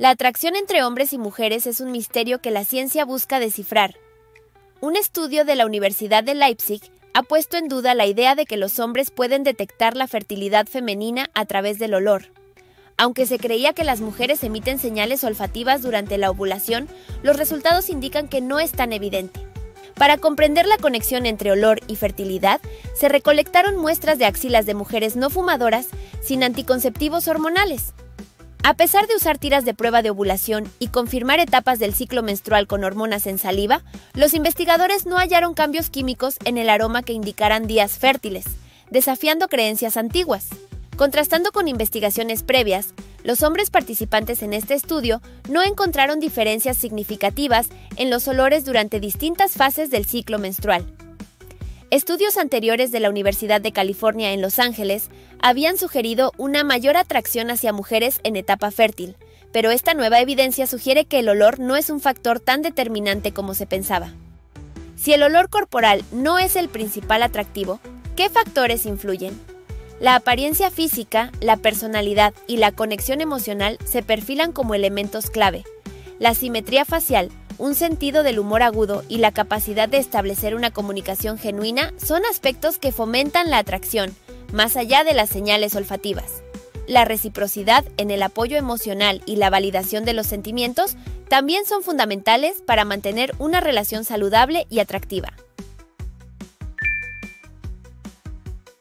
La atracción entre hombres y mujeres es un misterio que la ciencia busca descifrar. Un estudio de la Universidad de Leipzig ha puesto en duda la idea de que los hombres pueden detectar la fertilidad femenina a través del olor. Aunque se creía que las mujeres emiten señales olfativas durante la ovulación, los resultados indican que no es tan evidente. Para comprender la conexión entre olor y fertilidad, se recolectaron muestras de axilas de mujeres no fumadoras sin anticonceptivos hormonales. A pesar de usar tiras de prueba de ovulación y confirmar etapas del ciclo menstrual con hormonas en saliva, los investigadores no hallaron cambios químicos en el aroma que indicaran días fértiles, desafiando creencias antiguas. Contrastando con investigaciones previas, los hombres participantes en este estudio no encontraron diferencias significativas en los olores durante distintas fases del ciclo menstrual. Estudios anteriores de la Universidad de California en Los Ángeles habían sugerido una mayor atracción hacia mujeres en etapa fértil, pero esta nueva evidencia sugiere que el olor no es un factor tan determinante como se pensaba. Si el olor corporal no es el principal atractivo, ¿qué factores influyen? La apariencia física, la personalidad y la conexión emocional se perfilan como elementos clave. La simetría facial, un sentido del humor agudo y la capacidad de establecer una comunicación genuina son aspectos que fomentan la atracción, más allá de las señales olfativas. La reciprocidad en el apoyo emocional y la validación de los sentimientos también son fundamentales para mantener una relación saludable y atractiva.